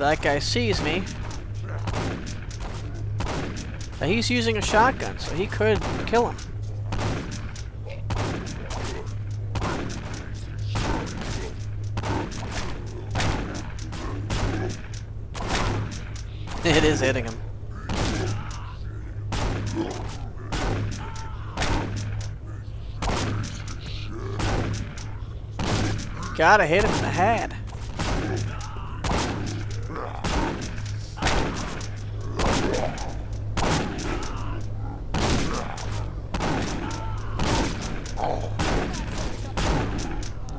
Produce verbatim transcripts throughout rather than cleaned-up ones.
that guy sees me. Now he's using a shotgun, so he could kill him. It is hitting him. Gotta hit him in the head.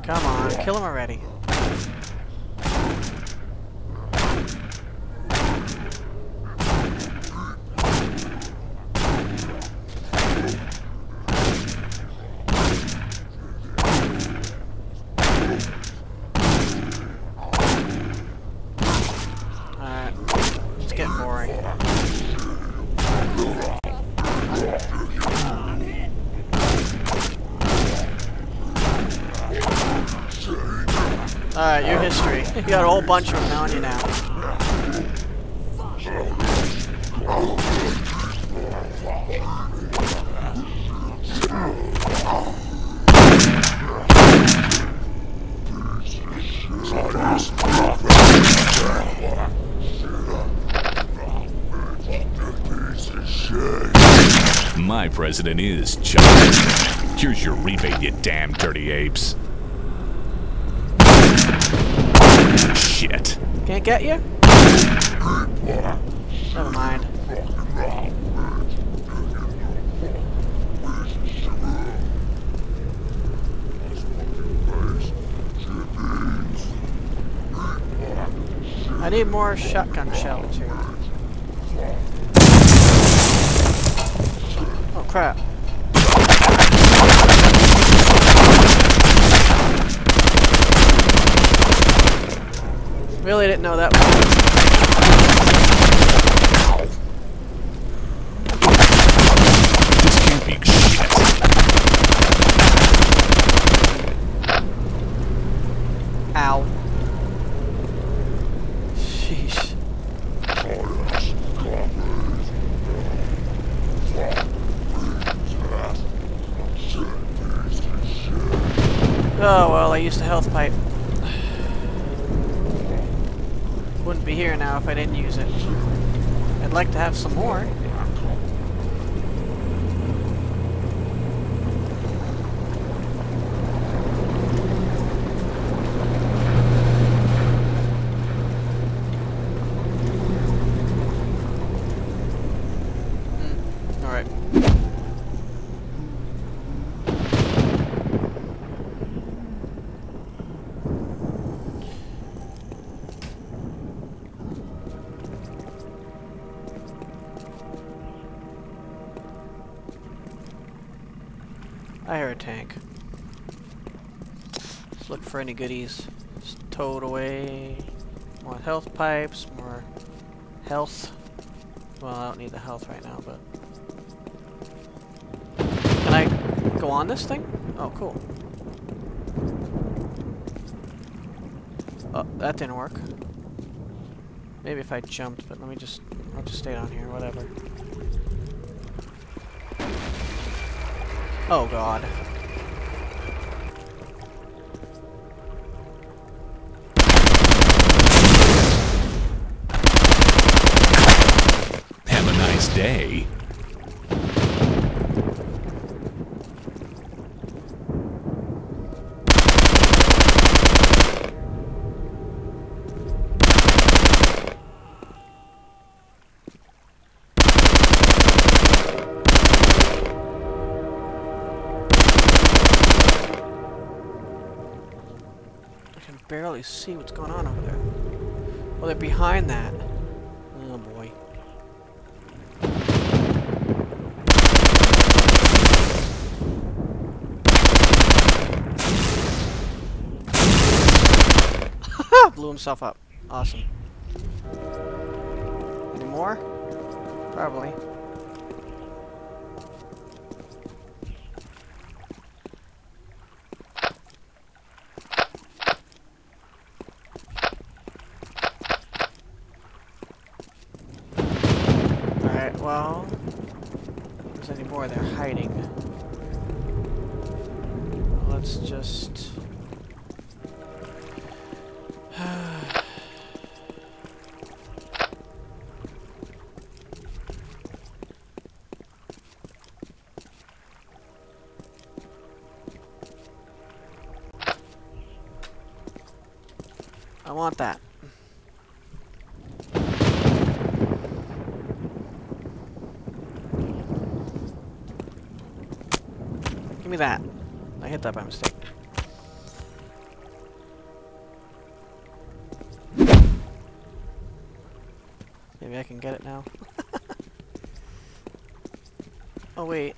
Come on, kill him already. Alright, your history. You got a whole bunch of them now on you now. My president is Chuck. Here's your rebate, you damn dirty apes. Shit. Can't get you? Never mind. I need more shotgun shells here. Oh crap. Really didn't know that one. This can't be shit. Ow. Sheesh. Oh well, I used the health pipe. Wouldn't be here now if I didn't use it. I'd like to have some more. Mm. All right. I hear a tank. Let's look for any goodies. Just tow it away. More health pipes, more health. Well, I don't need the health right now, but... Can I go on this thing? Oh, cool. Oh, that didn't work. Maybe if I jumped, but let me just... I'll just stay down here, whatever. Oh god. Have a nice day. Barely see what's going on over there. Well, they're behind that. Oh boy. Blew himself up. Awesome. Any more? Probably. well, if there's any more, they're hiding. Let's just... I want that. Give me that. I hit that by mistake. Maybe I can get it now. Oh wait.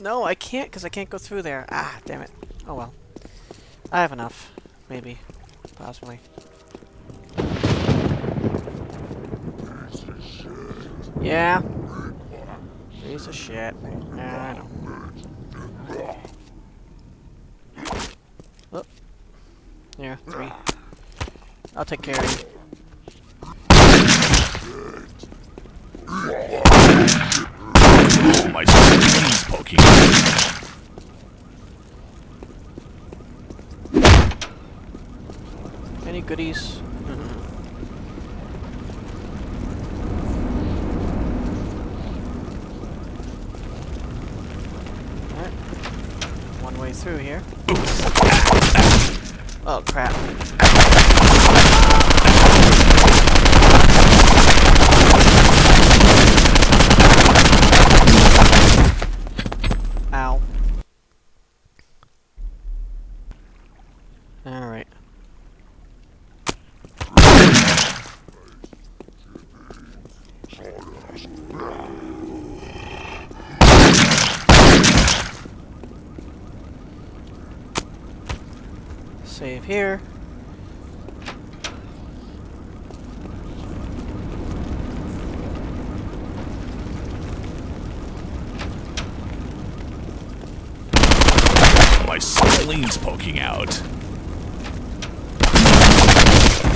No, I can't because I can't go through there. Ah, damn it. Oh well. I have enough. Maybe. Possibly. Yeah. Piece of shit. I know. Oh. Yeah, three. I'll take care of you. Oh my god, he's poking. Any goodies? Mm-hmm. Alright. One way through here. Oh crap. Ow. Alright. Save here. My spleen's poking out.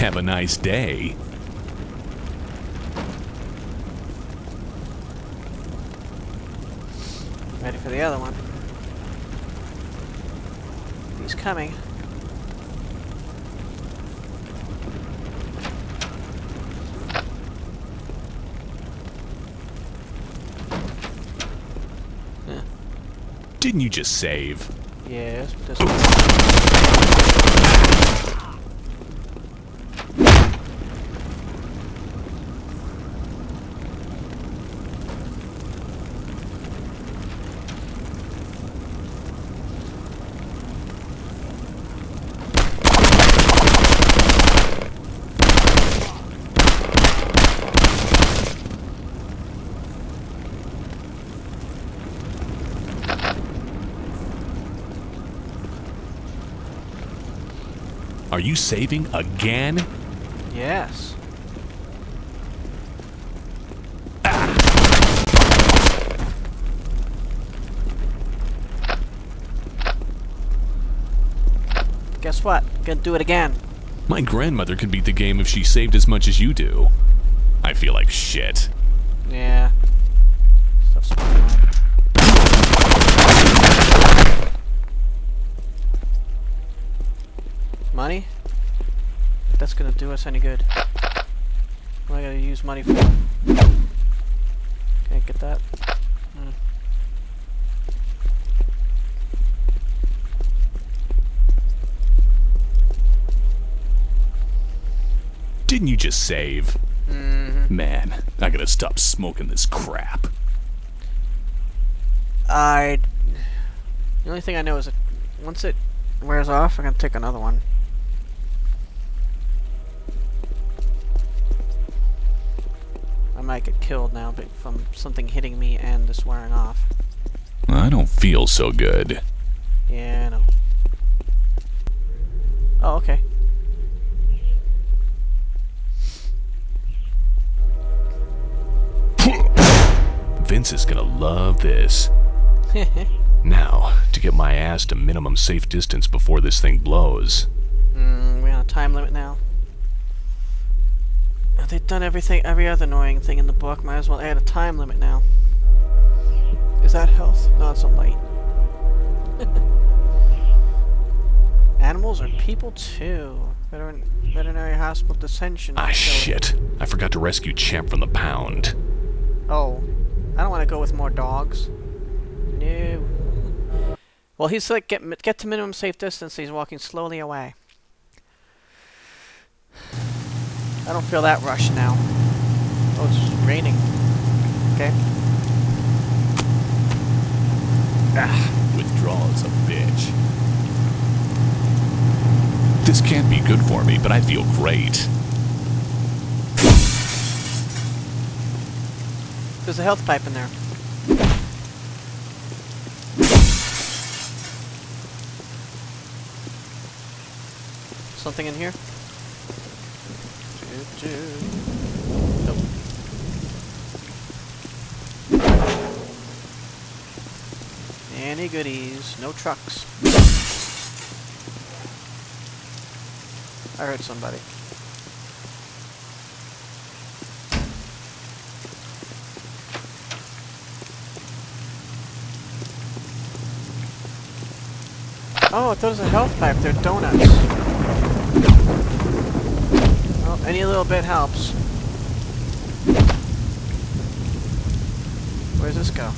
Have a nice day. Ready for the other one. He's coming. Didn't you just save? Yes, that's Are you saving again? Yes. Ah. Guess what? Gonna do it again. My grandmother could beat the game if she saved as much as you do. I feel like shit. Yeah. Stuff's going on. Money? If that's gonna do us any good. What am I gonna use money for? Can't get that. Mm. Didn't you just save? Mm-hmm. Man, I gotta stop smoking this crap. I. The only thing I know is that once it wears off, I'm gonna take another one. I might get killed now, but from something hitting me and this wearing off. I don't feel so good. Yeah, I know. Oh, okay. Vince is gonna love this. Now, to get my ass to minimum safe distance before this thing blows. Mm, we're on a time limit now. They've done everything, every other annoying thing in the book. Might as well add a time limit now. Is that health? No, it's a light. Animals are people too. Veteran veterinary hospital detention. Ah, shit. I forgot to rescue Champ from the pound. Oh. I don't want to go with more dogs. No. Well, he's like, get, get to minimum safe distance. So he's walking slowly away. I don't feel that rush now. Oh, it's raining. Okay. Ah, withdrawal is a bitch. This can't be good for me, but I feel great. There's a health pipe in there. Something in here? Nope. Any goodies? No trucks. I heard somebody. Oh, I thought it was a health pipe. They're donuts. Well, any little bit helps. Where does this go?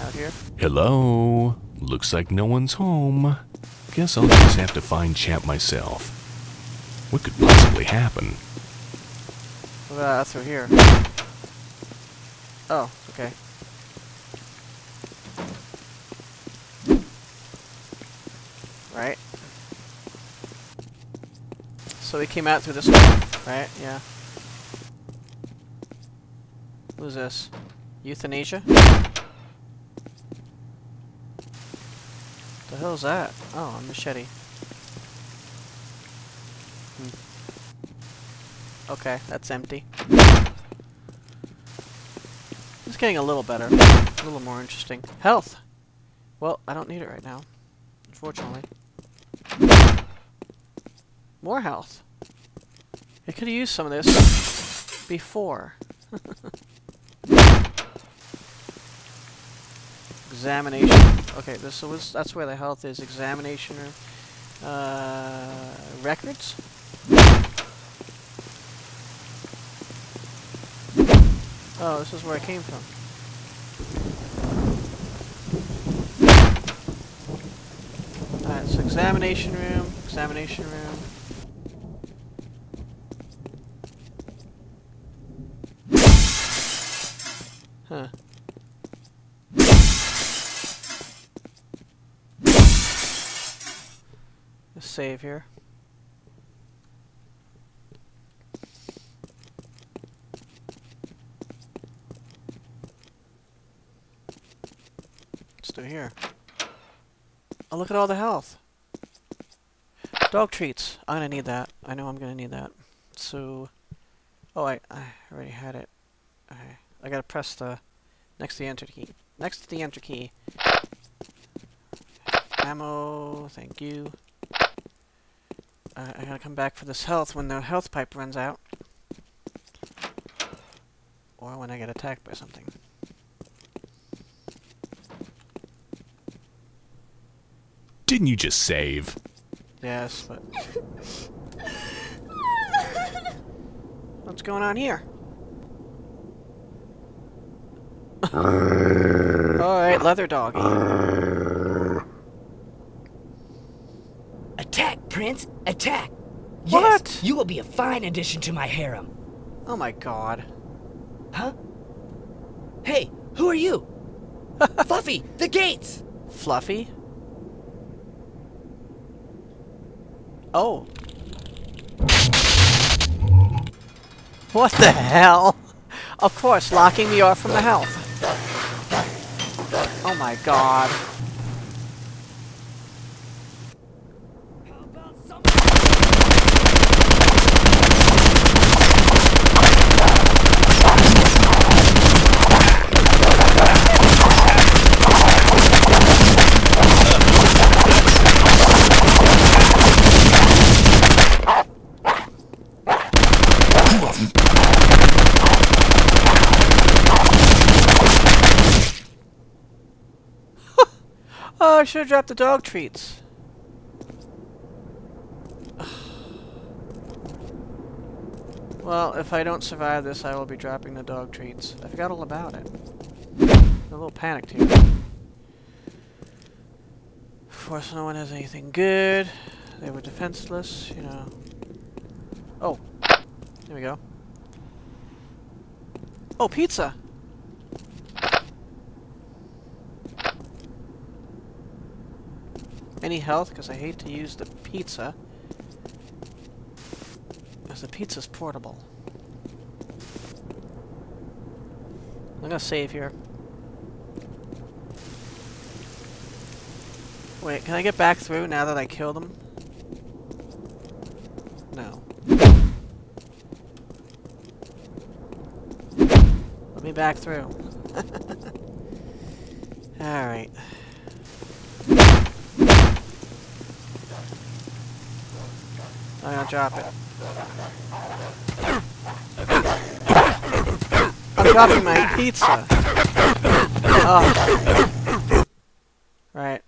Oh, out here? Hello? Looks like no one's home. Guess I'll just have to find Champ myself. What could possibly happen? Well, uh, through here. Oh, okay. Right. So we came out through this one, right? Yeah. Who's this? Euthanasia? The hell's that? Oh, a machete. Hmm. Okay, that's empty. It's getting a little better. A little more interesting. Health! Well, I don't need it right now. Unfortunately. More health. I could have used some of this before. Examination. Okay, this was that's where the health is. Examination or uh, records. Oh, this is where I came from. Alright, so examination room, examination room. Huh. Let's save here. Let's do here. Oh, look at all the health. Dog treats. I'm gonna need that. I know I'm gonna need that. So, oh, I, I already had it. Okay. I gotta press the next to the enter key. Next to the enter key. Ammo, thank you. Uh, I gotta come back for this health when the health pipe runs out. Or when I get attacked by something. Didn't you just save? Yes, but... What's going on here? Alright, leather doggy. Attack, Prince! Attack! Yes, what? You will be a fine addition to my harem. Oh my god. Huh? Hey, who are you? Fluffy, the gates! Fluffy? Oh. What the hell? Of course, locking me off from the health. Oh my god. Oh, I should have dropped the dog treats. Well, if I don't survive this, I will be dropping the dog treats. I forgot all about it. I'm a little panicked here. Of course, no one has anything good. They were defenseless, you know. Oh. There we go. Oh, pizza! Any health? Because I hate to use the pizza. Because the pizza's portable. I'm gonna save here. Wait, can I get back through now that I kill them? No. Let me back through. Alright. I'm gonna drop it. I'm dropping my pizza. Oh. Right.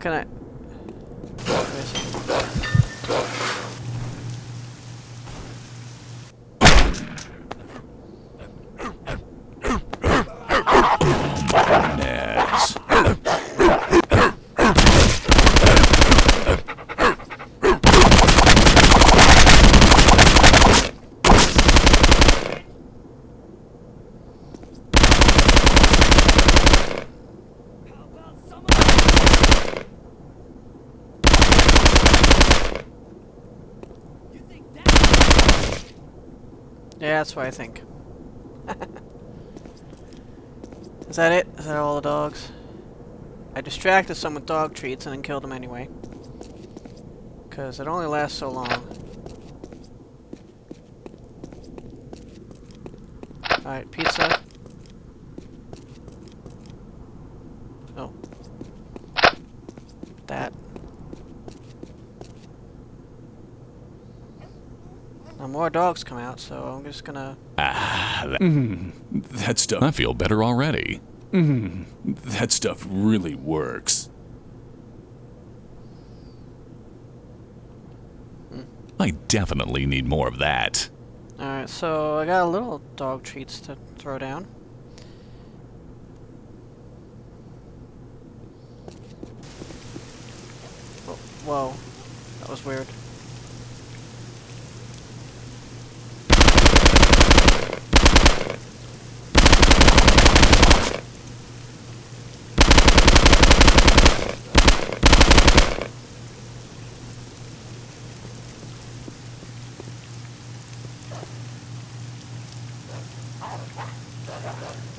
Can I? Yeah, that's what I think. Is that it? Is that all the dogs? I distracted some with dog treats and then killed them anyway. Because it only lasts so long. Alright, pizza. Oh. That. Now more dogs come out, so I'm just gonna... Ah, that, mm, that stuff... I feel better already. Mm, that stuff really works. Mm. I definitely need more of that. Alright, so I got a little dog treats to throw down. Whoa, that was weird.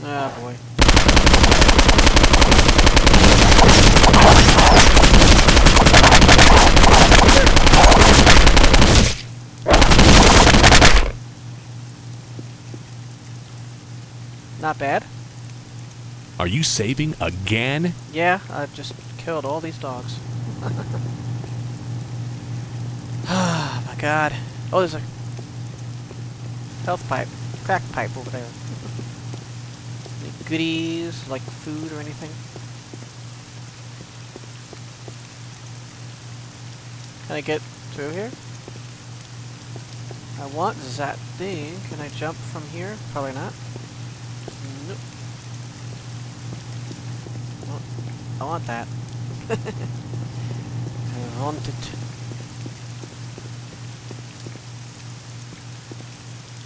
Ah, boy. Not bad. Are you saving again? Yeah, I just killed all these dogs. Oh my god. Oh, there's a health pipe. Crack pipe over there. Any goodies, like food or anything? Can I get through here? I want that thing. Can I jump from here? Probably not. Nope. Well, I want that. I want it.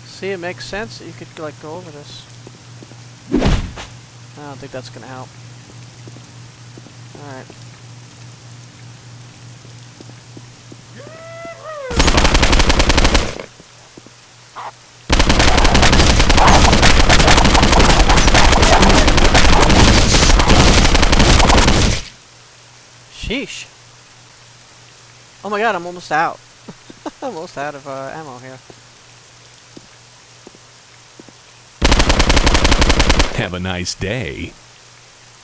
See, it makes sense. You could like go over this. I don't think that's gonna help. All right. Sheesh. Oh my god, I'm almost out. Almost out of uh, ammo here. Have a nice day.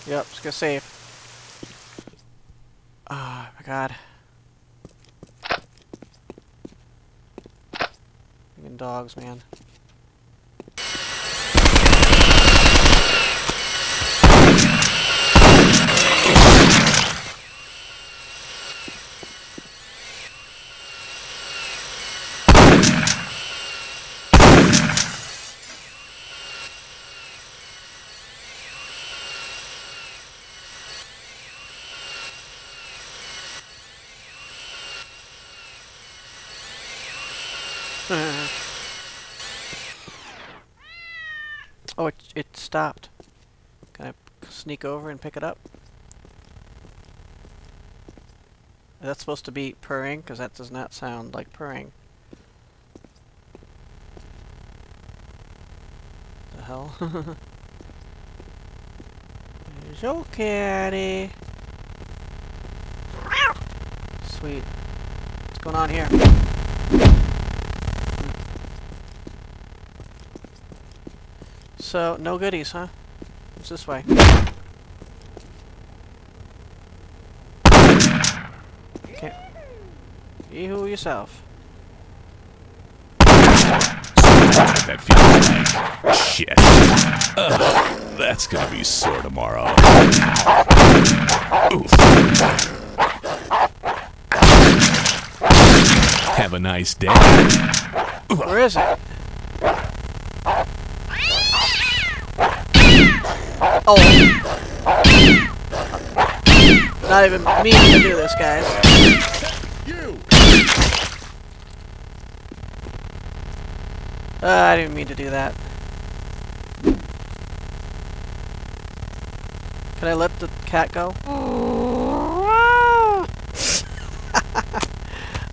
Yep, just gonna save. Oh my god. Freaking dogs, man. Oh, it, it stopped. Can I sneak over and pick it up? Is that supposed to be purring? Because that does not sound like purring. The hell? So catty. Sweet. What's going on here? So, no goodies, huh? It's this way. Can't. Yee-hoo yourself. That feels like shit. Ugh, that's gonna be sore tomorrow. Oof. Have a nice day. Where is it? Oh. Not even meaning to do this, guys. Uh, I didn't mean to do that. Can I let the cat go?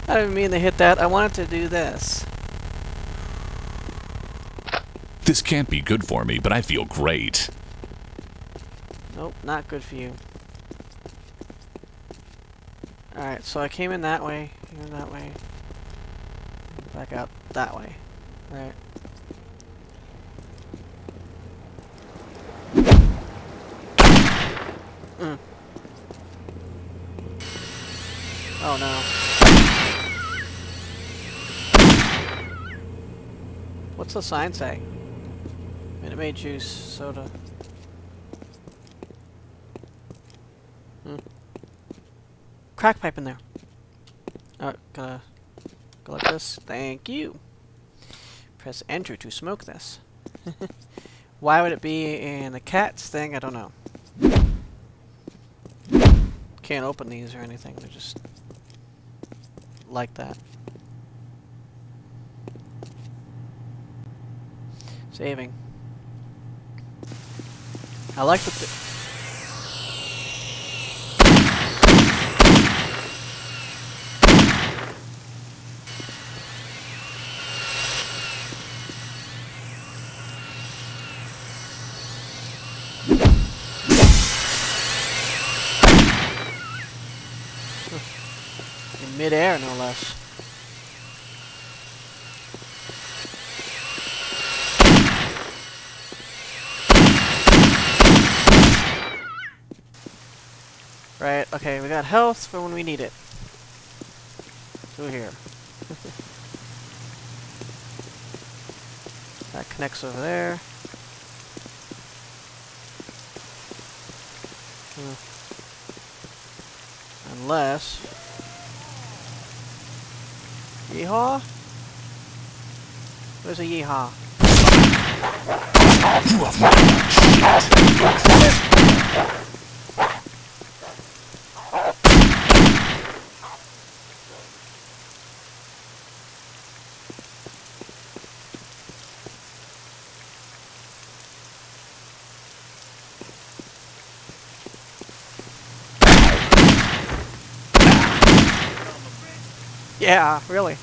I didn't mean to hit that. I wanted to do this. This can't be good for me, but I feel great. Nope, not good for you. Alright, so I came in that way, in that way, back out that way. Right. Mm. Oh no. What's the sign say? Minute Maid juice, soda. Mm. Crack pipe in there. Alright, gotta go like this. Thank you. Press enter to smoke this. Why would it be in the cat's thing? I don't know. Can't open these or anything. They're just like that. Saving. I like the... Th Mid-air, no less. Right, okay, we got health for when we need it. Through here. That connects over there. Hmm. Unless... Yeehaw? Where's a yeehaw? Yeah, really.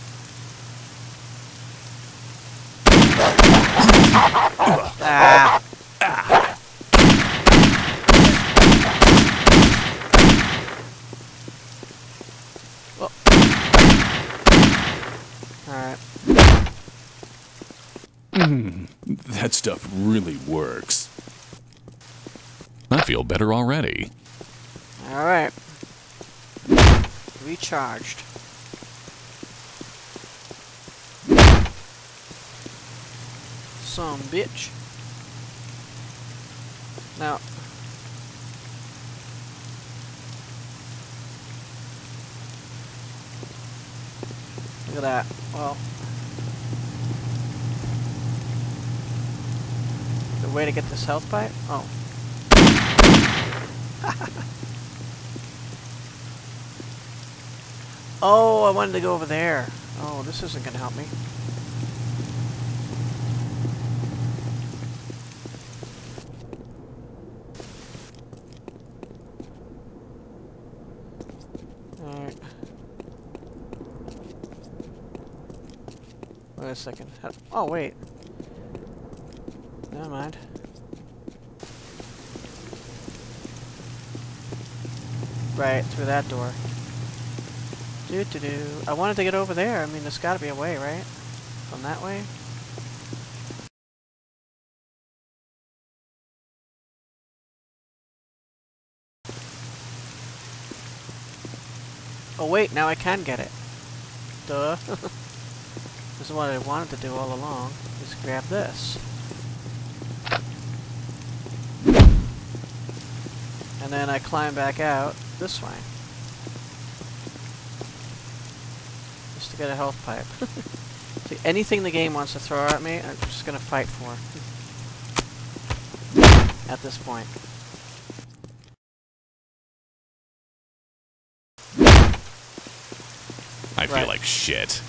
Ah. Ah. Well. Alright. Mm, that stuff really works. I feel better already. Alright. Recharged. Some bitch. Now, look at that. Well, the way to get this health pipe? Oh. Oh, I wanted to go over there. Oh, this isn't gonna help me. a second. Oh, wait. Never mind. Right, through that door. Do do do. I wanted to get over there. I mean, there's gotta be a way, right? From that way? Oh wait, now I can get it. Duh. This is what I wanted to do all along. Just grab this. And then I climb back out this way. Just to get a health pipe. See, anything the game wants to throw at me, I'm just gonna fight for. At this point. I right. feel like shit.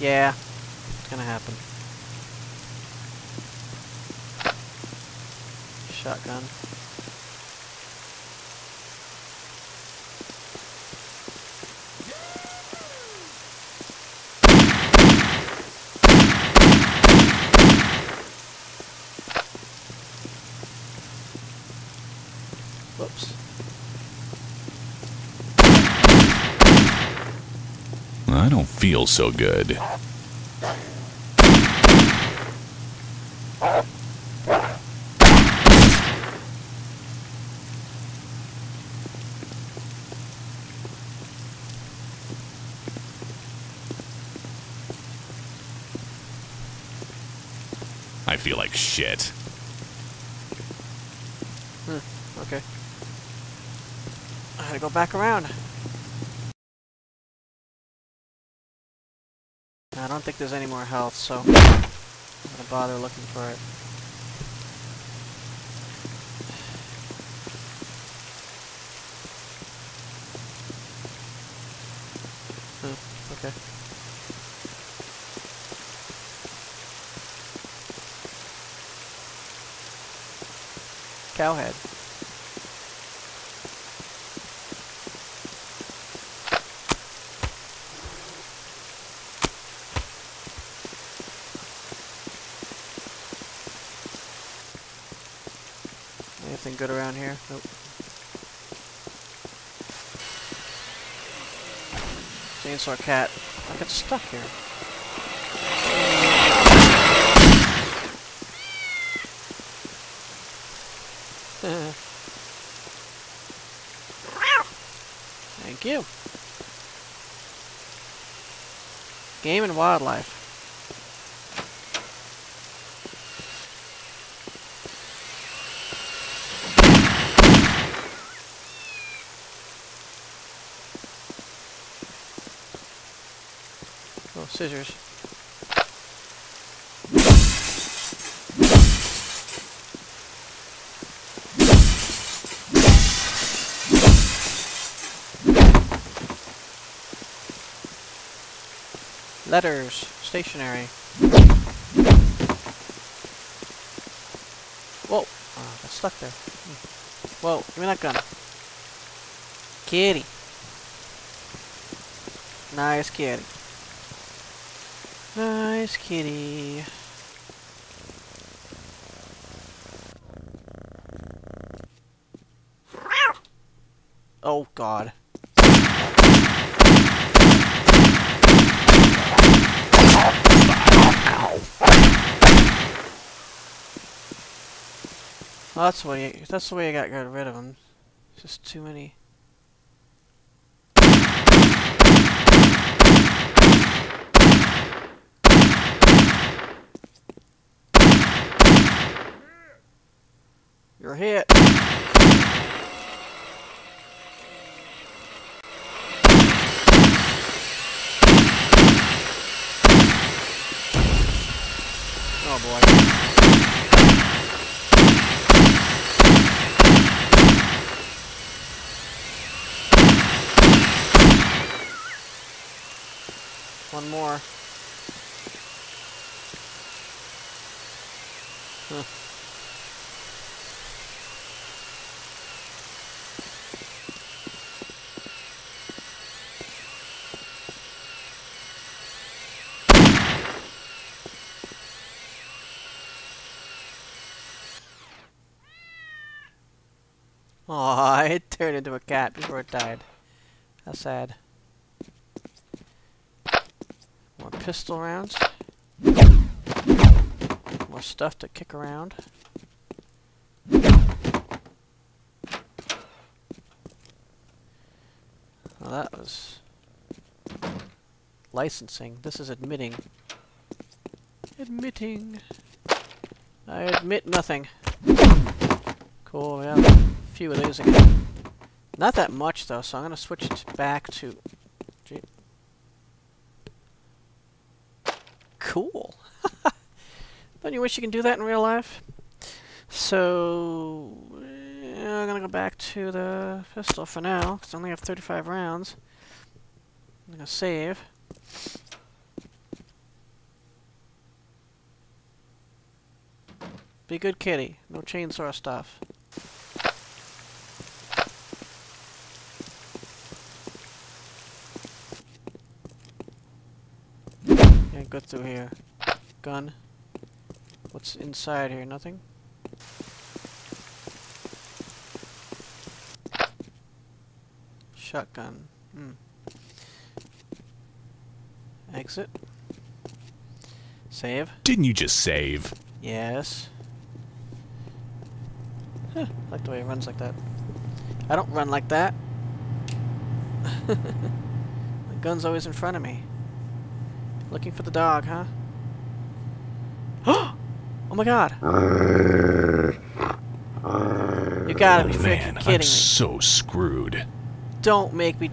Yeah, it's gonna happen. Shotgun. Whoops. I don't feel so good. I feel like shit. Hmm, okay. I gotta go back around. I don't think there's any more health, so I'm gonna bother looking for it. Hmm, okay. Cowhead. Anything good around here? Nope. Chainsaw cat. I got stuck here. Thank you. Game and wildlife. Oh, scissors. Letters. Stationery. Whoa. Oh, that's stuck there. Whoa, give me that gun. Kitty. Nice kitty. Nice kitty. Oh God. Well, that's the way. You, that's the way I got got rid of them. Just too many. You're hit. Oh boy. One more. Huh. Aww, it turned into a cat before it died. How sad. More pistol rounds. More stuff to kick around. Well, that was licensing. This is admitting. Admitting. I admit nothing. Cool, we have a few of these again. Not that much, though, so I'm going to switch it back to... Gee. Cool. Don't you wish you can do that in real life? So... I'm going to go back to the pistol for now, because I only have thirty-five rounds. I'm going to save. Be good kitty. No chainsaw stuff. Can't go through here. Gun. What's inside here? Nothing? Shotgun. Hmm. Exit. Save. Didn't you just save? Yes. Huh, I like the way it runs like that. I don't run like that. The gun's always in front of me. Looking for the dog, huh? Oh my god! You gotta be freaking kidding me. Man, I'm so screwed. Don't make me...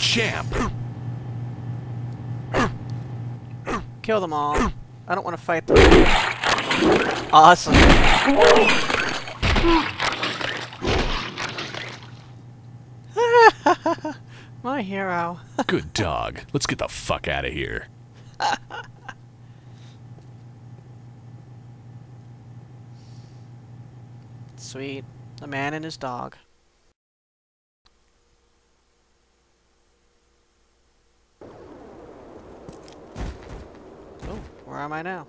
Champ! Kill them all. I don't want to fight them. Awesome. My hero. Good dog. Let's get the fuck out of here. Sweet. The man and his dog. Oh, where am I now?